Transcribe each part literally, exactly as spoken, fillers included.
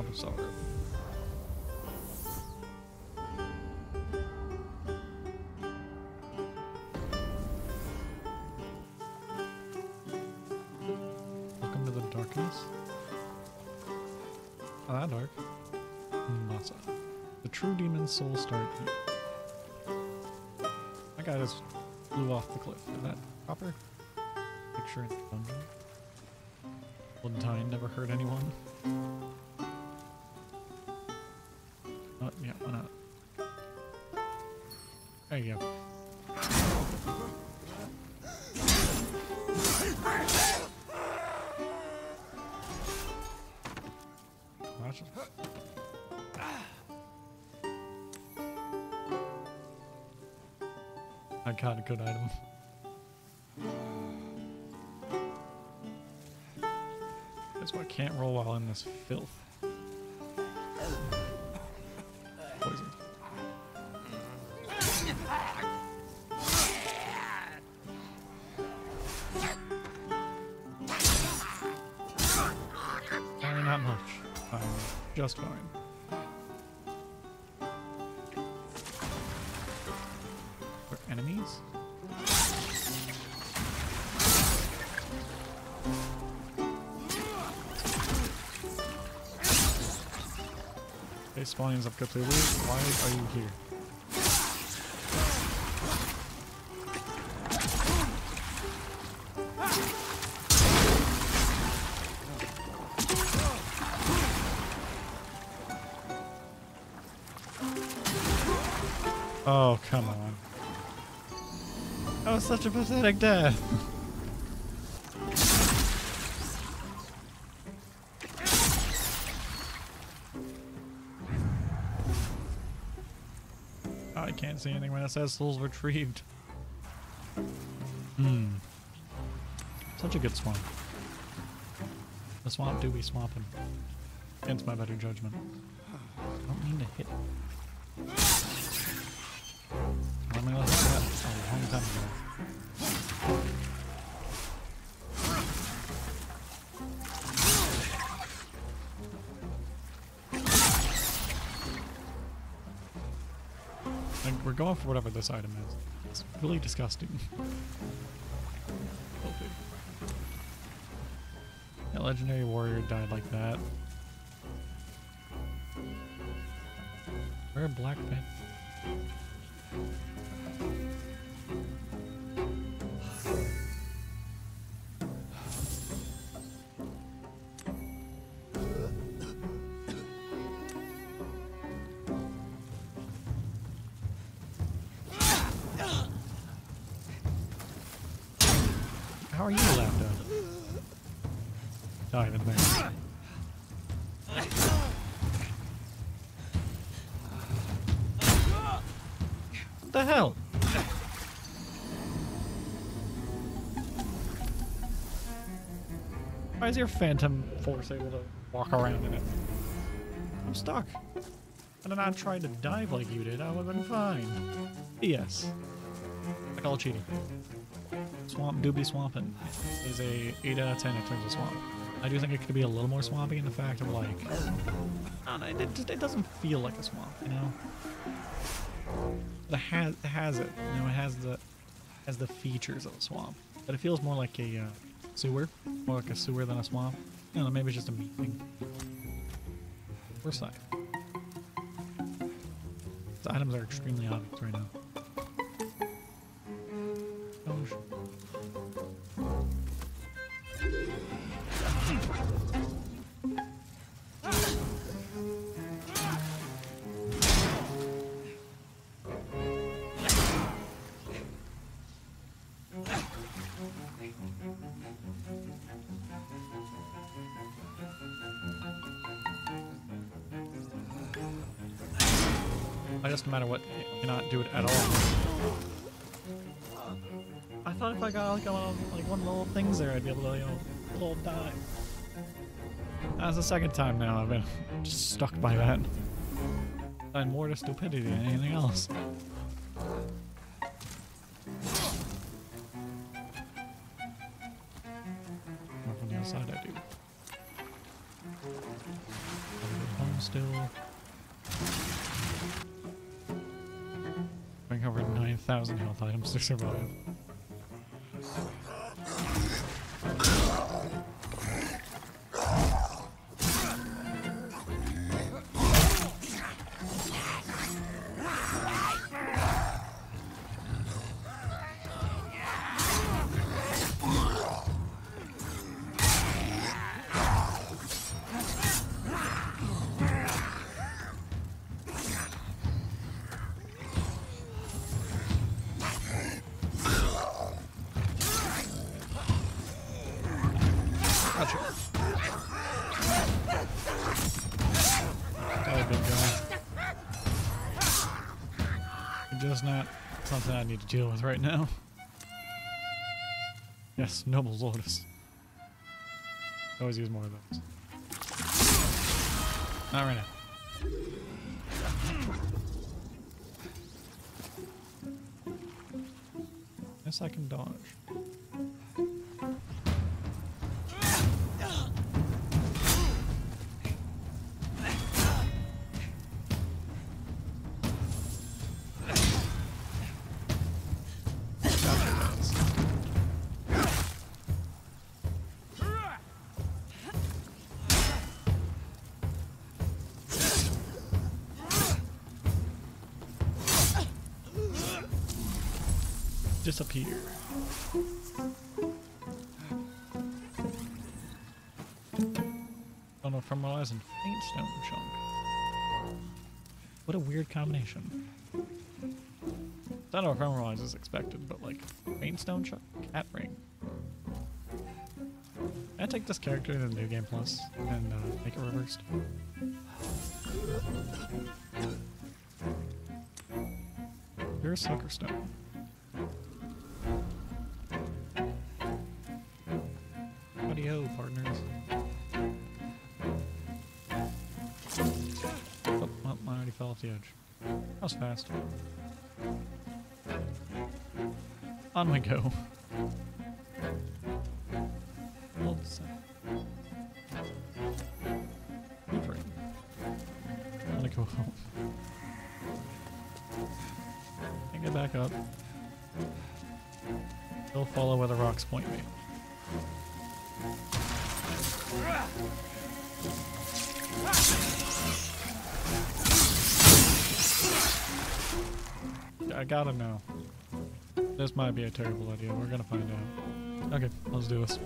Swamp of Sorrow. Welcome to the darkness. Not that dark. Not so. The true demon's souls start here. That guy just flew off the cliff. Is that proper? Picture in the dungeon. One time, never hurt anyone. Oh, yeah, why not? There you go. Watch it. I got a good item. I can't roll while in this filth. Poison. Probably not much. I'm just fine. We're enemies? This volume's up completely. Why are you here? Oh, come on. That was such a pathetic death. I can't see anything when it says souls retrieved. Hmm. Such a good swamp. The swamp do be swamping. Against my better judgment. I don't mean to hit it. I'm gonna let that a long time ago. We're going for whatever this item is. It's really disgusting. That legendary warrior died like that. We're a black man. How are you allowed to dive in there? What the hell? Why is your phantom force able to walk around in it? I'm stuck. Had I not tried to dive like you did, I would have been fine. Yes. I call it cheating. Swamp doobie swampin' is a eight out of ten in terms of swamp. I do think it could be a little more swampy in the fact of like, um, it, it, just, it doesn't feel like a swamp, you know? It has, it has it, you know, it has the, has the features of a swamp, but it feels more like a uh, sewer, more like a sewer than a swamp. I don't know, maybe it's just a meat thing. First side. The items are extremely obvious right now. I just, no matter what, cannot do it at all. I thought if I got like, a little, like one of the little things there, I'd be able to, you know, a little dive. That's the second time now I've been just stuck by that. And more to stupidity than anything else. From the outside, I do. still. I think over nine thousand health items to survive. Not something I need to deal with right now. Yes, noble lotus. Always use more of those. Not right now. Guess I can dodge. Disappear. Don't know from Elias and faint stone chunk. What a weird combination. I don't know if Emeralds is expected, but like faint stone chunk, cat ring. I take this character to the new game plus and uh, make it reversed. You're a sucker stone. Partners. Oh, oh, I already fell off the edge. That was fast. On we go. Hold set. I'm gonna go home. I get back up. They'll follow where the rocks point me. I gotta know. This might be a terrible idea. We're gonna find out. Okay, let's do this.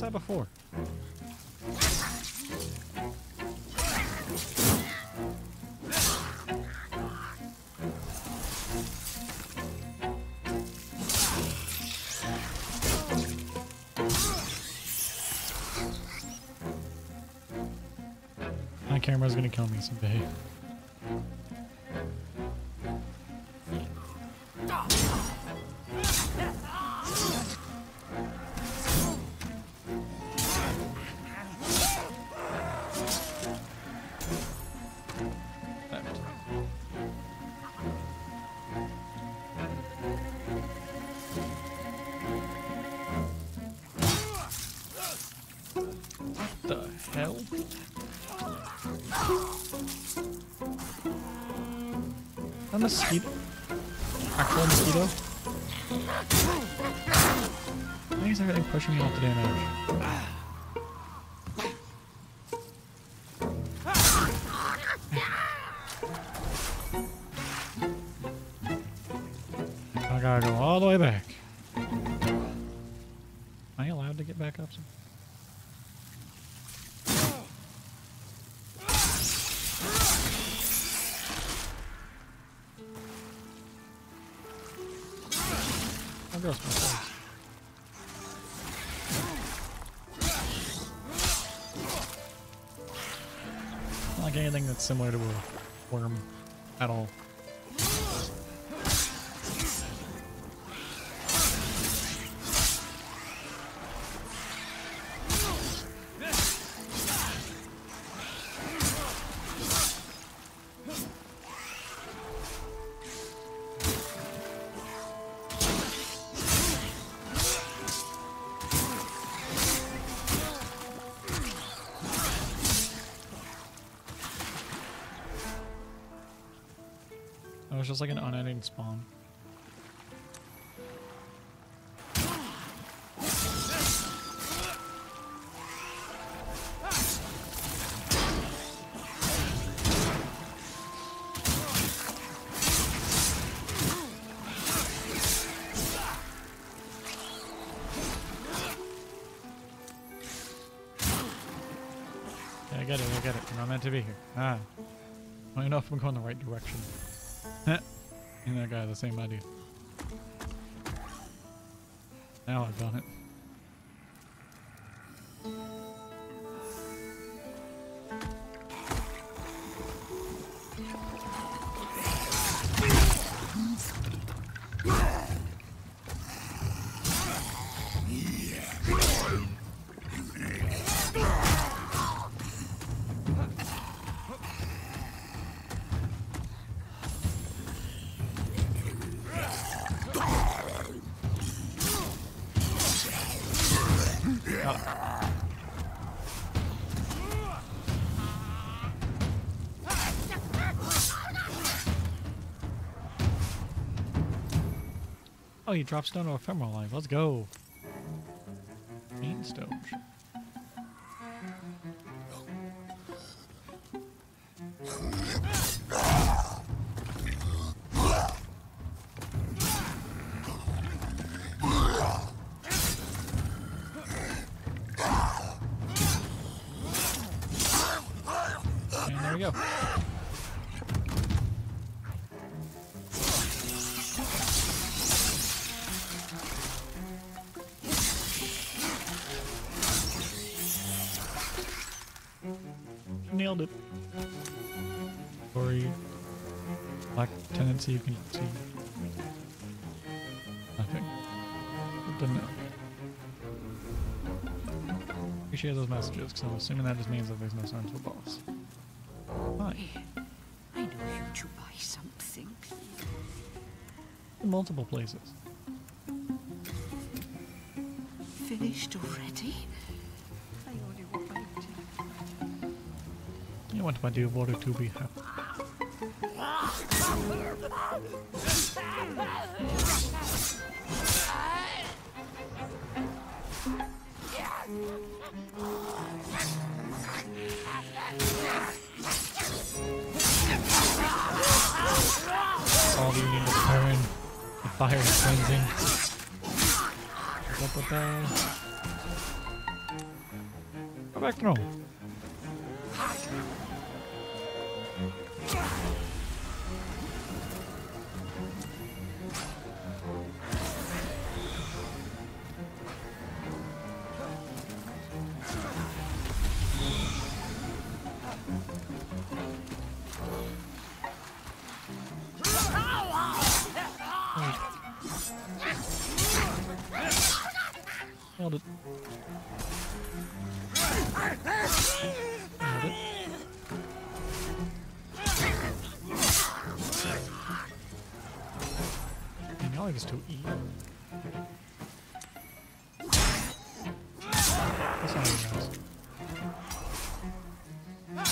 That before. My camera's gonna kill me someday. Thank you. a mosquito? Actual mosquito? Why is everything pushing me off the damage? I gotta go all the way back. Am I allowed to get back up? I'll go myself. Not like anything that's similar to a worm at all. It was just like an unending spawn. Yeah, I get it, I get it. We're not meant to be here. Ah. I don't even know if I'm going the right direction. And that guy, the same idea. Now I've done it. Oh, he drops down to ephemeral life. Let's go. Main stone. And there we go. Nailed it. Sorry. Black tendency, you can see nothing. Didn't know. Appreciate those messages, because I'm assuming that just means that there's no sign to a boss. Hi. I know you to buy something. In multiple places. Finished already? I want my dear water to be happy. All you need is Karen. The fire is cleansing. Ba -ba -ba. Go back now. Nailed it. Nailed it. I guess to eat. That's not even nice.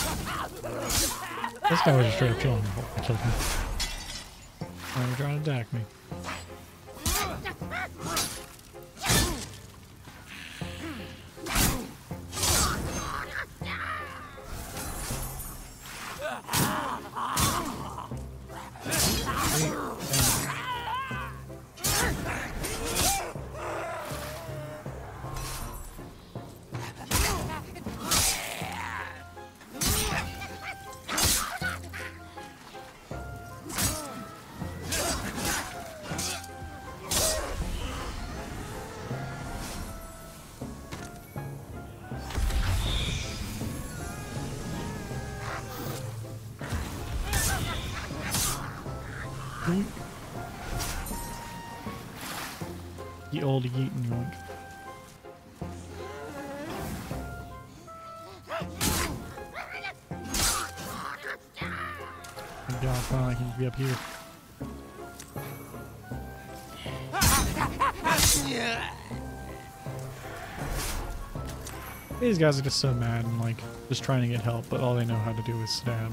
This guy was just straight up killing me. Why are you trying to attack me? The old yeet and yoink. Thank God, finally I can be up here. These guys are just so mad and like just trying to get help, but all they know how to do is stab.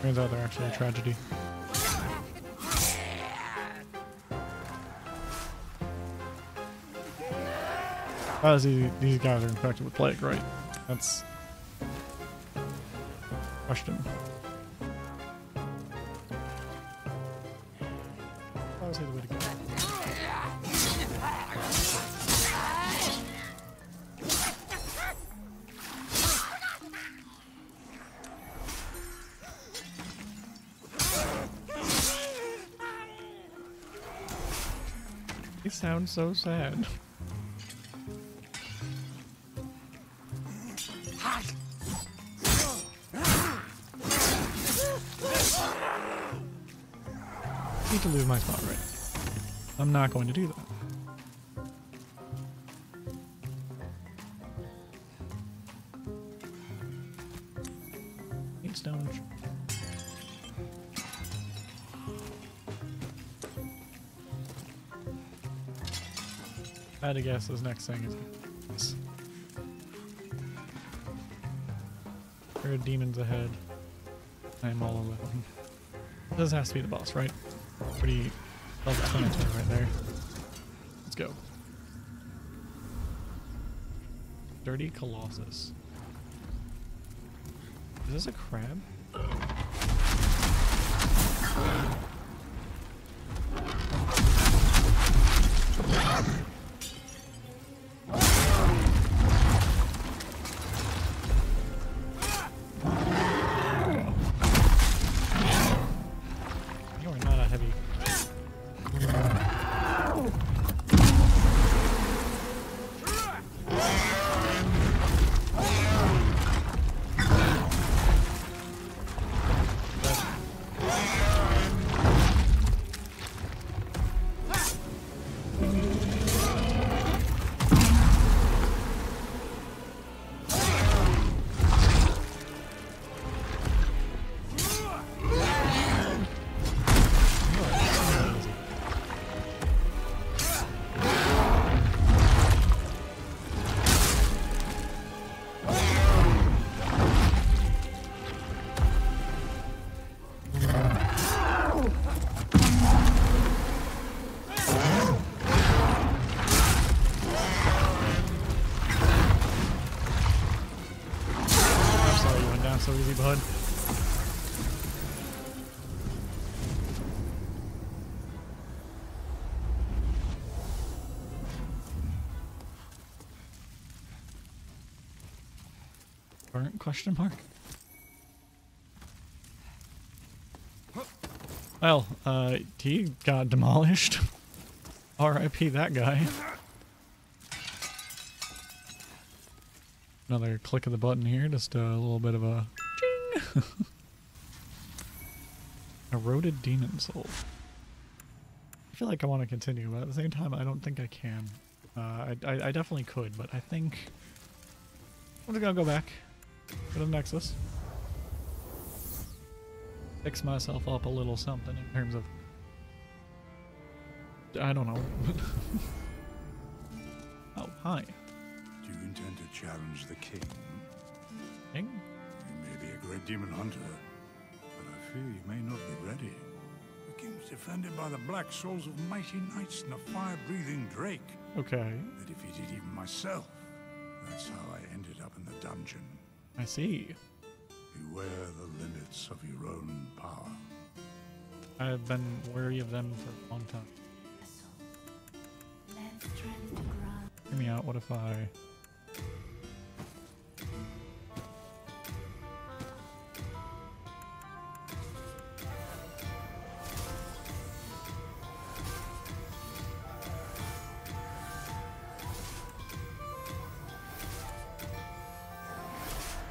Turns out they're actually a tragedy. Oh, these, these guys are infected with plague, right? That's question. That was the way to go. They sound so sad. I need to lose my spot, right? I'm not going to do that. Eight stones. I had to guess this next thing is there are demons ahead. I am all alone. This has to be the boss, right? Pretty self-explanatory right there. Let's go. Dirty Colossus. Is this a crab? So easy, bud. Burnt question mark? Well, uh, he got demolished. R I P that guy. Another click of the button here, just a little bit of a ching. Eroded Demon's Souls. I feel like I want to continue, but at the same time, I don't think I can. Uh, I, I, I definitely could, but I think I'm just gonna go back to the Nexus. Fix myself up a little something in terms of, I don't know. Oh, hi. Do you intend to challenge the king? King? You may be a great demon hunter, but I fear you may not be ready. king's defended by the black souls of mighty knights and a fire-breathing drake. Okay. That defeated even myself. That's how I ended up in the dungeon. I see. Beware the limits of your own power. I have been wary of them for a long time. Hear me out, what if I...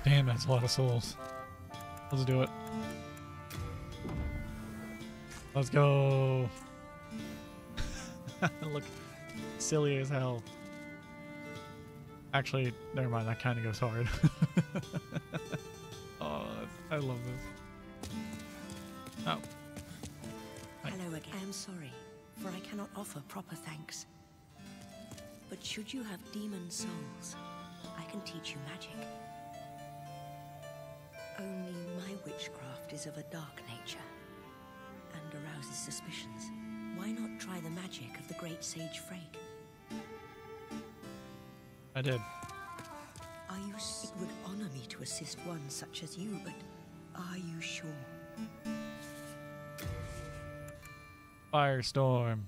Damn, that's a lot of souls. Let's do it. Let's go. Look silly as hell. Actually, never mind, that kind of goes hard. Oh, I love this. Oh. Hi. Hello again. I am sorry, for I cannot offer proper thanks. But should you have demon souls, I can teach you magic. Only my witchcraft is of a dark nature and arouses suspicions. Why not try the magic of the great sage Freke? I did. Are you s- it would honor me to assist one such as you, but are you sure? Firestorm.